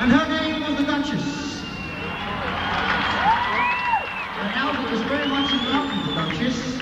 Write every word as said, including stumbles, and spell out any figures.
and her name was the Duchess. And Albert was very much in love with the Duchess.